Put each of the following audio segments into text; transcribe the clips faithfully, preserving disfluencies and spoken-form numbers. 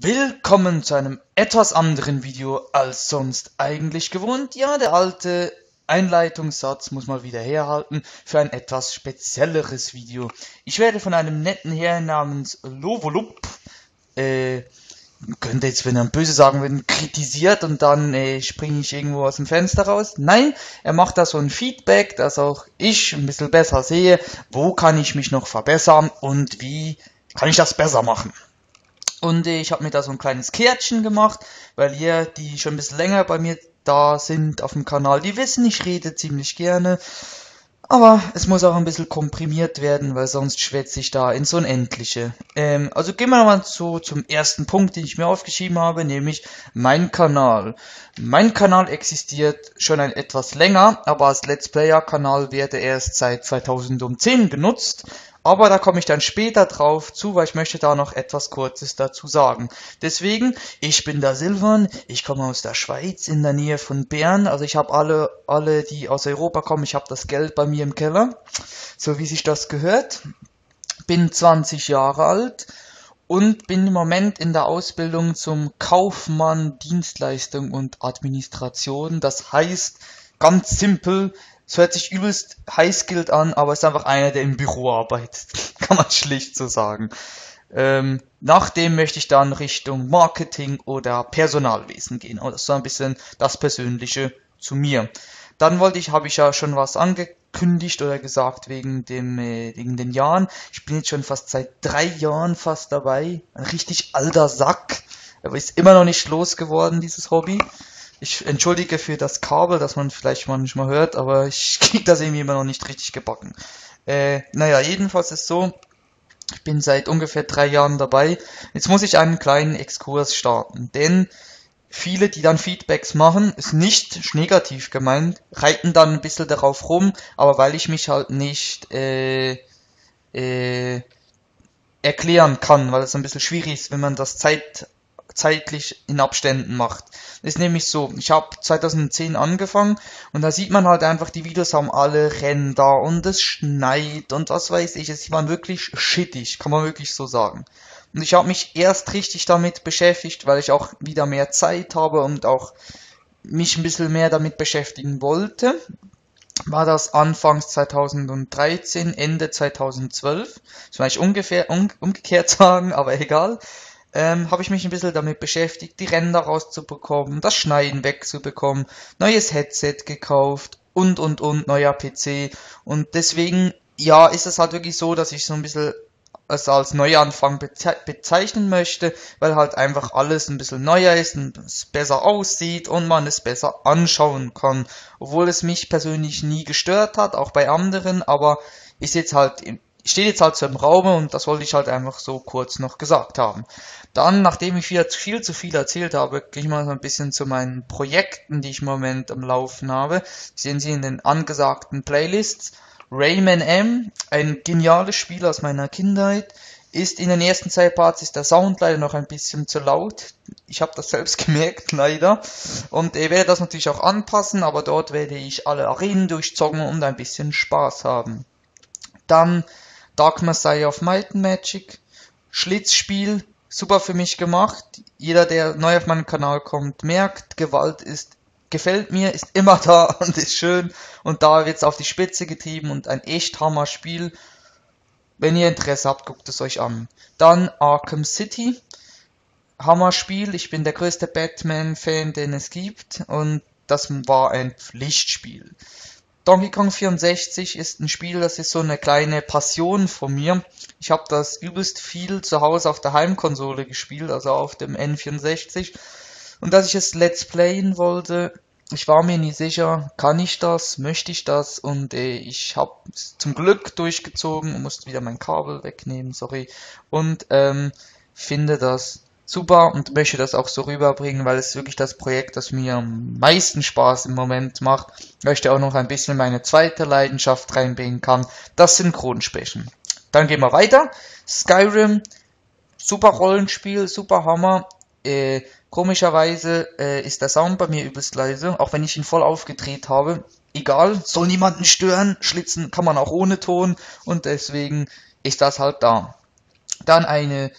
Willkommen zu einem etwas anderen Video als sonst eigentlich gewohnt. Ja, der alte Einleitungssatz muss mal wieder herhalten für ein etwas spezielleres Video. Ich werde von einem netten Herrn namens L0v0lup, äh, könnte jetzt, wenn er böse sagen würde, kritisiert und dann äh, springe ich irgendwo aus dem Fenster raus. Nein, er macht da so ein Feedback, dass auch ich ein bisschen besser sehe, wo kann ich mich noch verbessern und wie kann ich das besser machen. Und ich habe mir da so ein kleines Kärtchen gemacht, weil ihr, die schon ein bisschen länger bei mir da sind auf dem Kanal, die wissen, ich rede ziemlich gerne. Aber es muss auch ein bisschen komprimiert werden, weil sonst schwätze ich da ins Unendliche. Ähm, also gehen wir mal so zum ersten Punkt, den ich mir aufgeschrieben habe, nämlich mein Kanal. Mein Kanal existiert schon ein etwas länger, aber als Let's Player-Kanal wird er erst seit zweitausendzehn genutzt. Aber da komme ich dann später drauf zu, weil ich möchte da noch etwas Kurzes dazu sagen. Deswegen, ich bin der Silvan, ich komme aus der Schweiz in der Nähe von Bern. Also ich habe alle, alle, die aus Europa kommen, ich habe das Geld bei mir im Keller, so wie sich das gehört. Bin zwanzig Jahre alt und bin im Moment in der Ausbildung zum Kaufmann Dienstleistung und Administration. Das heißt, ganz simpel, es hört sich übelst high-skilled an, aber ist einfach einer, der im Büro arbeitet. Kann man schlicht so sagen. Ähm, nachdem möchte ich dann Richtung Marketing oder Personalwesen gehen. Also das ist so ein bisschen das Persönliche zu mir. Dann wollte ich, habe ich ja schon was angekündigt oder gesagt wegen dem, äh, wegen den Jahren. Ich bin jetzt schon fast seit drei Jahren fast dabei. Ein richtig alter Sack. Aber ist immer noch nicht losgeworden, dieses Hobby. Ich entschuldige für das Kabel, das man vielleicht manchmal hört, aber ich kriege das irgendwie immer noch nicht richtig gebacken. Äh, naja, jedenfalls ist so, ich bin seit ungefähr drei Jahren dabei. Jetzt muss ich einen kleinen Exkurs starten, denn viele, die dann Feedbacks machen, ist nicht negativ gemeint, reiten dann ein bisschen darauf rum, aber weil ich mich halt nicht äh, äh, erklären kann, weil es ein bisschen schwierig ist, wenn man das Zeit... zeitlich in Abständen macht. Das ist nämlich so, ich habe zweitausendzehn angefangen und da sieht man halt einfach, die Videos haben alle Ränder und es schneit und was weiß ich, es war wirklich shittig, kann man wirklich so sagen. Und ich habe mich erst richtig damit beschäftigt, weil ich auch wieder mehr Zeit habe und auch mich ein bisschen mehr damit beschäftigen wollte. War das anfangs zweitausenddreizehn, Ende zweitausendzwölf, das kann ich ungefähr um, umgekehrt sagen, aber egal. Ähm, habe ich mich ein bisschen damit beschäftigt, die Ränder rauszubekommen, das Schneiden wegzubekommen, neues Headset gekauft und, und, und, neuer P C. Und deswegen, ja, ist es halt wirklich so, dass ich so ein bisschen es als Neuanfang beze bezeichnen möchte, weil halt einfach alles ein bisschen neuer ist und es besser aussieht und man es besser anschauen kann. Obwohl es mich persönlich nie gestört hat, auch bei anderen, aber ist jetzt halt im steht jetzt halt so im Raume und das wollte ich halt einfach so kurz noch gesagt haben. Dann, nachdem ich wieder viel zu viel erzählt habe, gehe ich mal so ein bisschen zu meinen Projekten, die ich im Moment am Laufen habe. Sehen Sie in den angesagten Playlists. Rayman M, ein geniales Spiel aus meiner Kindheit, ist in den ersten zwei Parts ist der Sound leider noch ein bisschen zu laut. Ich habe das selbst gemerkt, leider. Und ich werde das natürlich auch anpassen, aber dort werde ich alle Arenen durchzocken und ein bisschen Spaß haben. Dann Dark Messiah of Might and Magic, Schlitzspiel, super für mich gemacht. Jeder, der neu auf meinen Kanal kommt, merkt, Gewalt ist, gefällt mir, ist immer da und ist schön. Und da wird es auf die Spitze getrieben und ein echt Hammer-Spiel. Wenn ihr Interesse habt, guckt es euch an. Dann Arkham City, Hammer-Spiel. Ich bin der größte Batman-Fan, den es gibt und das war ein Pflichtspiel. Donkey Kong vierundsechzig ist ein Spiel, das ist so eine kleine Passion von mir. Ich habe das übelst viel zu Hause auf der Heimkonsole gespielt, also auf dem N vierundsechzig. Und dass ich es Let's Playen wollte, ich war mir nie sicher, kann ich das, möchte ich das? Und äh, ich habe es zum Glück durchgezogen und musste wieder mein Kabel wegnehmen, sorry. Und ähm, finde das super und möchte das auch so rüberbringen, weil es wirklich das Projekt, das mir am meisten Spaß im Moment macht. Ich möchte auch noch ein bisschen meine zweite Leidenschaft reinbringen kann, das Synchronsprechen. Dann gehen wir weiter. Skyrim, super Rollenspiel, super Hammer. Äh, komischerweise äh, ist der Sound bei mir übelst leise, auch wenn ich ihn voll aufgedreht habe. Egal, soll niemanden stören, schlitzen kann man auch ohne Ton und deswegen ist das halt da. Dann eine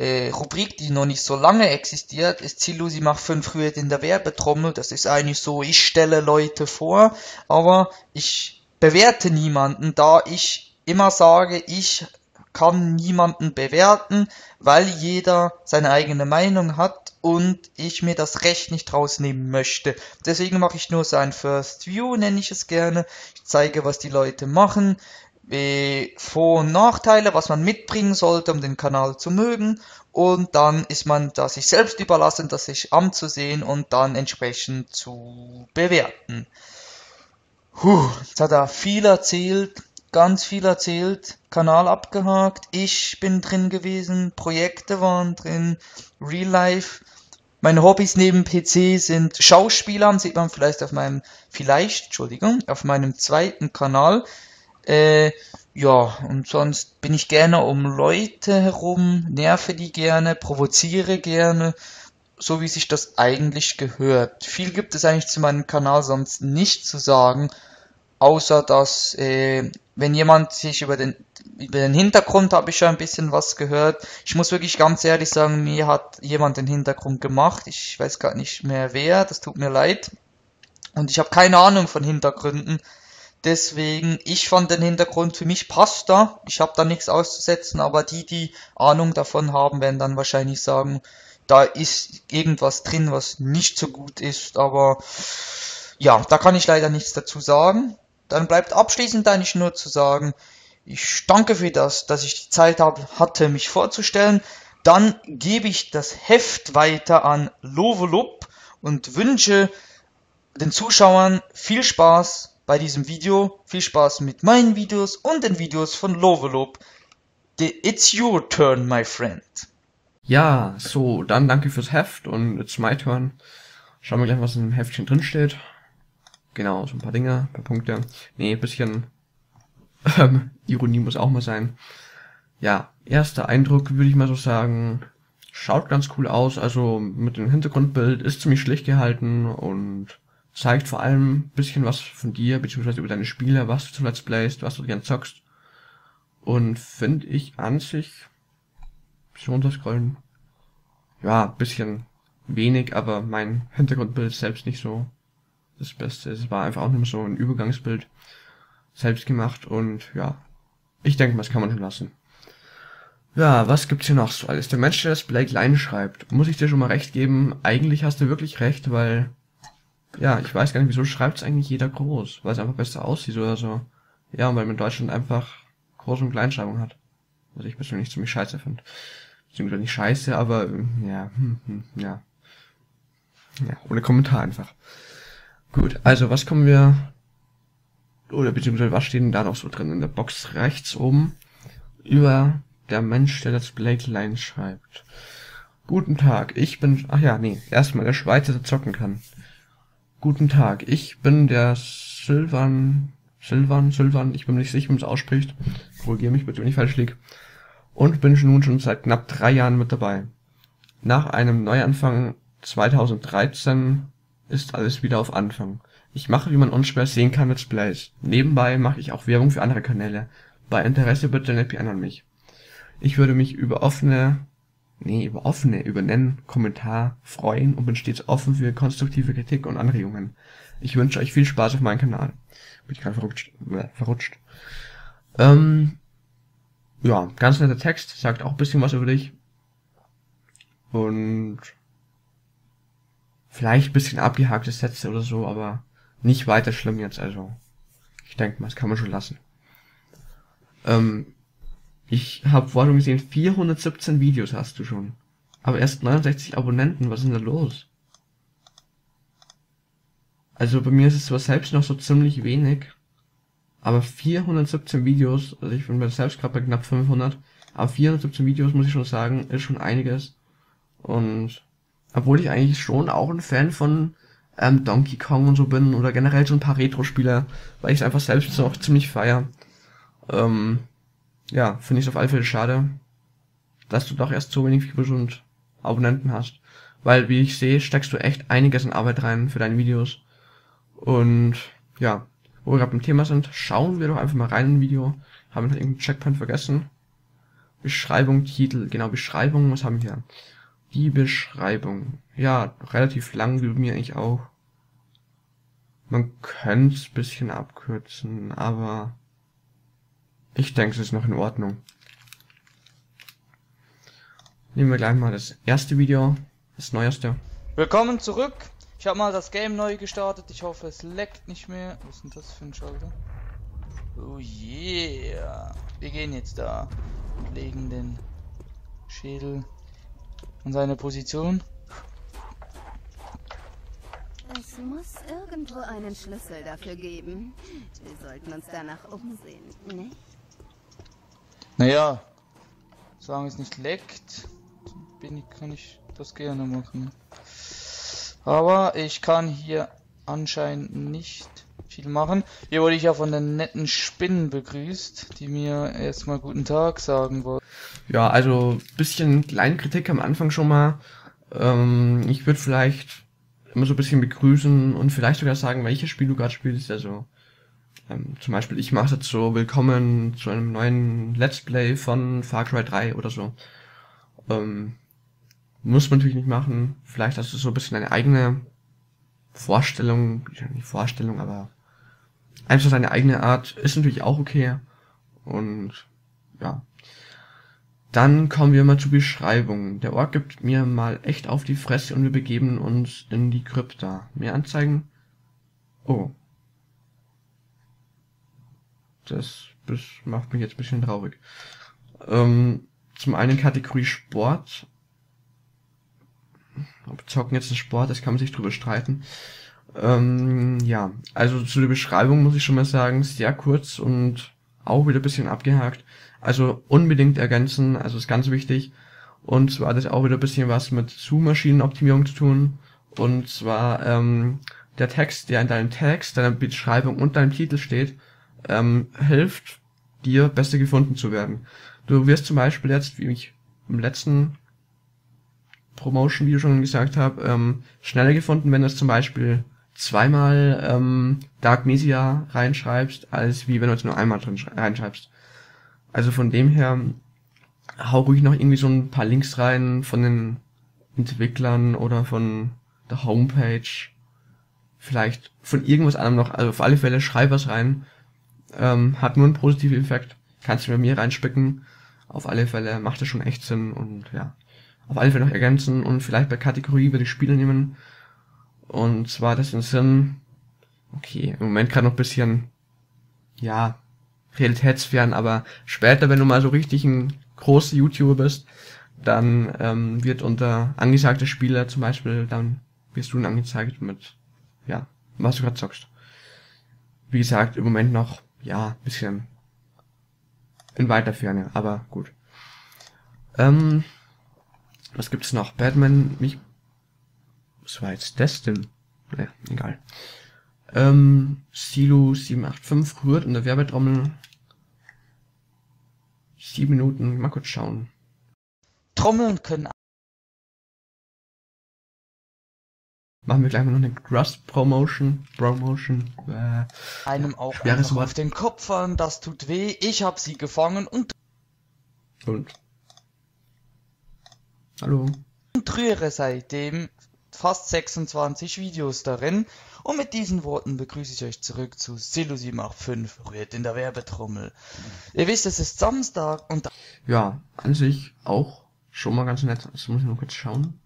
äh, Rubrik, die noch nicht so lange existiert, ist Silu, sie macht fünf Rührt in der Werbetrommel. Das ist eigentlich so, ich stelle Leute vor, aber ich bewerte niemanden, da ich immer sage, ich kann niemanden bewerten, weil jeder seine eigene Meinung hat und ich mir das Recht nicht rausnehmen möchte. Deswegen mache ich nur so ein First View, nenne ich es gerne. Ich zeige, was die Leute machen, Vor- und Nachteile, was man mitbringen sollte, um den Kanal zu mögen, und dann ist man da sich selbst überlassen, das sich anzusehen und dann entsprechend zu bewerten. Puh, jetzt hat er viel erzählt, ganz viel erzählt, Kanal abgehakt, ich bin drin gewesen, Projekte waren drin, Real Life. Meine Hobbys neben P C sind Schauspielern, sieht man vielleicht auf meinem, vielleicht, Entschuldigung, auf meinem zweiten Kanal. Äh, ja, und sonst bin ich gerne um Leute herum, nerve die gerne, provoziere gerne, so wie sich das eigentlich gehört. Viel gibt es eigentlich zu meinem Kanal sonst nicht zu sagen, außer dass, äh, wenn jemand sich über den, über den Hintergrund, habe ich schon ein bisschen was gehört. Ich muss wirklich ganz ehrlich sagen, mir hat jemand den Hintergrund gemacht, ich weiß gar nicht mehr wer, das tut mir leid. Und ich habe keine Ahnung von Hintergründen. Deswegen, ich fand den Hintergrund, für mich passt da, ich habe da nichts auszusetzen, aber die, die Ahnung davon haben, werden dann wahrscheinlich sagen, da ist irgendwas drin, was nicht so gut ist, aber ja, da kann ich leider nichts dazu sagen. Dann bleibt abschließend eigentlich nur zu sagen, ich danke für das, dass ich die Zeit hab, hatte, mich vorzustellen. Dann gebe ich das Heft weiter an L0v0lup und wünsche den Zuschauern viel Spaß bei diesem Video, viel Spaß mit meinen Videos und den Videos von L0v0lup. It's your turn, my friend. Ja, so, dann danke fürs Heft und it's my turn. Schauen wir gleich, was in dem Heftchen drin steht. Genau, so ein paar Dinge, ein paar Punkte. Nee, ein bisschen ähm, Ironie muss auch mal sein. Ja, erster Eindruck würde ich mal so sagen, schaut ganz cool aus. Also mit dem Hintergrundbild ist ziemlich schlicht gehalten und zeigt vor allem ein bisschen was von dir, beziehungsweise über deine Spiele, was du zu Let's Playst, was du gern zockst. Und finde ich an sich, so runterscrollen, ja, ein bisschen wenig, aber mein Hintergrundbild ist selbst nicht so das Beste. Es war einfach auch nur so ein Übergangsbild, selbst gemacht, und ja, ich denke mal, das kann man schon lassen. Ja, was gibt's hier noch so alles? Der Mensch, der das Play klein schreibt, muss ich dir schon mal recht geben, eigentlich hast du wirklich recht, weil ja, ich weiß gar nicht, wieso schreibt es eigentlich jeder groß, weil es einfach besser aussieht oder so. Ja, und weil man in Deutschland einfach Groß- und Kleinschreibung hat. Was ich persönlich ziemlich scheiße finde. Beziehungsweise nicht scheiße, aber ja, hm, hm, ja. Ja, ohne Kommentar einfach. Gut, also was kommen wir, oder beziehungsweise was steht denn da noch so drin? In der Box rechts oben über der Mensch, der das Blake-Line schreibt. Guten Tag, ich bin, ach ja, nee, erstmal der Schweizer, der zocken kann. Guten Tag, ich bin der Silvan, Silvan, Silvan, ich bin mir nicht sicher, wie man es ausspricht, korrigiere mich bitte, wenn ich falsch liege, und bin nun schon seit knapp drei Jahren mit dabei. Nach einem Neuanfang zweitausenddreizehn ist alles wieder auf Anfang. Ich mache, wie man unschwer sehen kann, Let's Plays. Nebenbei mache ich auch Werbung für andere Kanäle. Bei Interesse bitte nicht an mich. Ich würde mich über offene, nee, über offene, über nennen, Kommentar freuen und bin stets offen für konstruktive Kritik und Anregungen. Ich wünsche euch viel Spaß auf meinem Kanal. Bin ich gerade verrutscht, verrutscht. Ähm, ja, ganz netter Text, sagt auch ein bisschen was über dich. Und vielleicht ein bisschen abgehakte Sätze oder so, aber nicht weiter schlimm jetzt, also ich denke mal, das kann man schon lassen. Ähm, Ich habe vorhin gesehen, vierhundertsiebzehn Videos hast du schon. Aber erst neunundsechzig Abonnenten, was ist denn da los? Also bei mir ist es zwar selbst noch so ziemlich wenig, aber vierhundertsiebzehn Videos, also ich bin bei selbst gerade bei knapp fünfhundert, aber vierhundertsiebzehn Videos, muss ich schon sagen, ist schon einiges. Und obwohl ich eigentlich schon auch ein Fan von ähm, Donkey Kong und so bin, oder generell so ein paar Retro-Spieler, weil ich es einfach selbst auch ziemlich feier. Ähm... Ja, finde ich es auf alle Fälle schade, dass du doch erst so wenig Videos und Abonnenten hast. Weil, wie ich sehe, steckst du echt einiges in Arbeit rein für deine Videos. Und ja, wo wir gerade beim Thema sind, schauen wir doch einfach mal rein in ein Video. Haben wir noch irgendeinen Checkpoint vergessen? Beschreibung, Titel, genau, Beschreibung, was haben wir hier? Die Beschreibung, ja, relativ lang, wie mir eigentlich auch. Man könnte es ein bisschen abkürzen, aber ich denke, es ist noch in Ordnung. Nehmen wir gleich mal das erste Video, das neueste. Willkommen zurück! Ich habe mal das Game neu gestartet, ich hoffe es leckt nicht mehr. Was ist denn das für ein Schalter? Oh yeah! Wir gehen jetzt da und legen den Schädel an seine Position. Es muss irgendwo einen Schlüssel dafür geben. Wir sollten uns danach umsehen, ne? Naja, solange es nicht leckt, bin ich, kann ich das gerne machen. Aber ich kann hier anscheinend nicht viel machen. Hier wurde ich ja von den netten Spinnen begrüßt, die mir erstmal guten Tag sagen wollten. Ja, also bisschen kleine Kritik am Anfang schon mal. Ähm, ich würde vielleicht immer so ein bisschen begrüßen und vielleicht sogar sagen, welches Spiel du gerade spielst. Also ähm, zum Beispiel, ich mache jetzt so willkommen zu einem neuen Let's Play von Far Cry drei oder so. Ähm, muss man natürlich nicht machen. Vielleicht hast du so ein bisschen deine eigene Vorstellung, nicht Vorstellung, aber einfach deine eigene Art ist natürlich auch okay. Und ja. Dann kommen wir mal zur Beschreibung. Der Ork gibt mir mal echt auf die Fresse und wir begeben uns in die Krypta. Mehr anzeigen? Oh. Das, das macht mich jetzt ein bisschen traurig. Ähm, zum einen Kategorie Sport. Ob Zocken jetzt ein Sport, das kann man sich drüber streiten. Ähm, ja, also zu der Beschreibung muss ich schon mal sagen, sehr kurz und auch wieder ein bisschen abgehakt. Also unbedingt ergänzen, also ist ganz wichtig. Und zwar hat es auch wieder ein bisschen was mit Suchmaschinenoptimierung zu tun. Und zwar ähm, der Text, der in deinem Text, deiner Beschreibung und deinem Titel steht, ähm, hilft dir, besser gefunden zu werden. Du wirst zum Beispiel jetzt, wie ich im letzten Promotion-Video schon gesagt habe, ähm, schneller gefunden, wenn du es zum Beispiel zweimal ähm, Dark Messiah reinschreibst, als wie wenn du es nur einmal drin reinschreibst. Also von dem her, hau ruhig noch irgendwie so ein paar Links rein von den Entwicklern oder von der Homepage. Vielleicht von irgendwas anderem noch. Also auf alle Fälle, schreib was rein. Ähm, hat nur einen positiven Effekt. Kannst du bei mir reinspicken. Auf alle Fälle macht das schon echt Sinn und ja. Auf alle Fälle noch ergänzen und vielleicht bei Kategorie würde ich Spiele nehmen. Und zwar das in Sinn. Okay, im Moment gerade noch ein bisschen, ja, realitätsfern, aber später, wenn du mal so richtig ein großer YouTuber bist, dann ähm, wird unter angesagte Spieler zum Beispiel, dann wirst du dann angezeigt mit, ja, was du gerade zockst. Wie gesagt, im Moment noch, ja, bisschen in weiter Ferne, aber gut. Ähm, was gibt's noch? Batman, mich... Was war jetzt das denn? Naja, egal. Ähm, Silu sieben acht fünf rührt in der Werbetrommel. sieben Minuten, mal kurz schauen. Trommeln können. Machen wir gleich mal noch eine Cross-Promotion. Promotion. Äh, Einem auch einfach auf den Kopf an, das tut weh. Ich hab sie gefangen und. Und. Hallo. Und rühre seitdem fast sechsundzwanzig Videos darin. Und mit diesen Worten begrüße ich euch zurück zu Silu sieben acht fünf, rührt in der Werbetrommel. Ihr wisst, es ist Samstag und... Ja, an sich auch schon mal ganz nett. Das muss ich nur kurz schauen.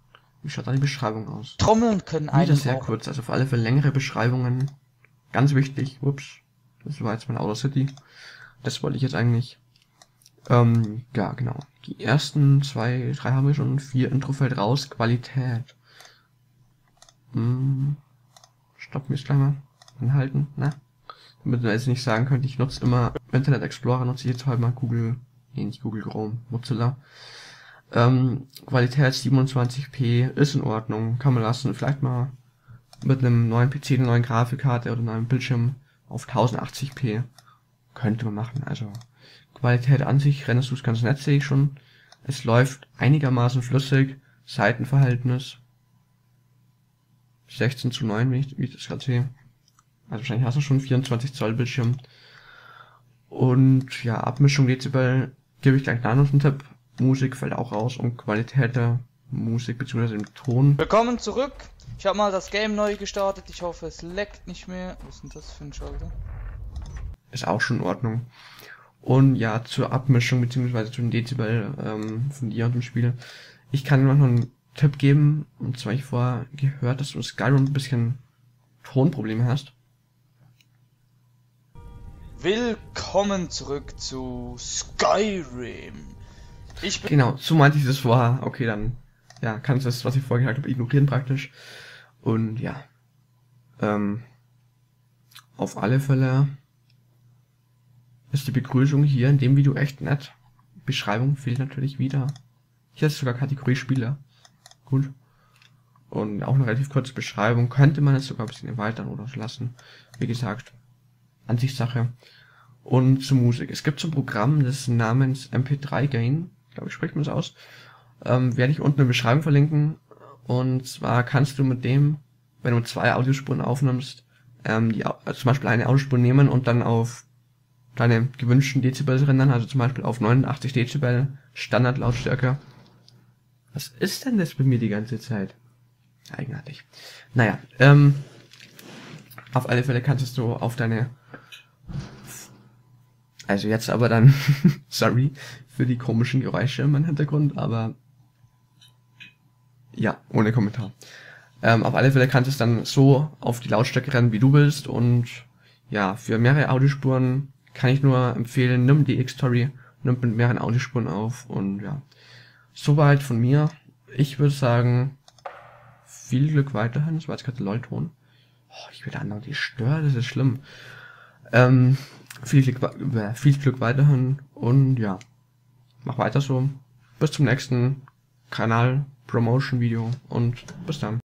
Wie schaut da die Beschreibung aus? Trommeln können eigentlich... Wieder sehr kurz, also auf alle Fälle längere Beschreibungen. Ganz wichtig. Ups, das war jetzt mein Outer City. Das wollte ich jetzt eigentlich. Ähm, ja, genau. Die ersten zwei, drei haben wir schon. Vier, Intro fällt raus. Qualität. Hm... Stopp, mir ist gleich mal anhalten, ne? Damit man jetzt nicht sagen könnte, ich nutze immer Internet Explorer, nutze ich jetzt halt mal Google, nee, nicht Google Chrome, Mozilla. Ähm, Qualität siebenundzwanzig p ist in Ordnung, kann man lassen, vielleicht mal mit einem neuen P C, einer neuen Grafikkarte oder einem Bildschirm auf tausendachtzig p könnte man machen, also Qualität an sich, rendest du es ganz nett, sehe ich schon. Es läuft einigermaßen flüssig, Seitenverhältnis sechzehn zu neun, wenn ich, wie ich das gerade sehe. Also wahrscheinlich hast du schon vierundzwanzig Zoll Bildschirm. Und ja, Abmischung Dezibel gebe ich einen kleinen Tipp. Musik fällt auch raus und Qualität der Musik bzw. im Ton. Willkommen zurück. Ich habe mal das Game neu gestartet. Ich hoffe, es leckt nicht mehr. Was ist denn das für ein Schalter? Ist auch schon in Ordnung. Und ja, zur Abmischung bzw. zu den Dezibel ähm, von dir und dem Spiel. Ich kann noch einen Tipp geben. Und zwar, ich vorher gehört, dass du in Skyrim ein bisschen Tonprobleme hast. Willkommen zurück zu Skyrim. Ich bin genau, so meinte ich das vorher. Okay, dann ja, kannst du das, was ich vorher gesagt habe, ignorieren praktisch. Und ja, ähm, auf alle Fälle ist die Begrüßung hier in dem Video echt nett. Beschreibung fehlt natürlich wieder. Hier ist sogar Kategorie Spieler. Gut. Und auch eine relativ kurze Beschreibung. Könnte man es sogar ein bisschen erweitern oder lassen. Wie gesagt, Ansichtssache. Und zur Musik. Es gibt so ein Programm des Namens M P drei Gain. Ich glaube, ich spreche mir das aus. Ähm, werde ich unten in der Beschreibung verlinken. Und zwar kannst du mit dem, wenn du zwei Audiospuren aufnimmst, ähm, die, also zum Beispiel eine Audiospur nehmen und dann auf deine gewünschten Dezibel rendern, also zum Beispiel auf neunundachtzig Dezibel, Standardlautstärke. Was ist denn das bei mir die ganze Zeit? Eigenartig. Naja, ähm, auf alle Fälle kannst du auf deine, also jetzt aber dann, sorry für die komischen Geräusche in meinem Hintergrund, aber ja, ohne Kommentar. Ähm, auf alle Fälle kannst du es dann so auf die Lautstärke rennen, wie du willst, und ja, für mehrere Audiospuren kann ich nur empfehlen, nimm die X-Story, nimm mit mehreren Audiospuren auf, und ja, soweit von mir. Ich würde sagen, viel Glück weiterhin. Das war jetzt gerade der LOL-Ton. Oh, ich werde anderen die stören, das ist schlimm. Ähm, viel Glück, äh, viel Glück weiterhin, und ja, mach weiter so. Bis zum nächsten Kanal-Promotion-Video und bis dann.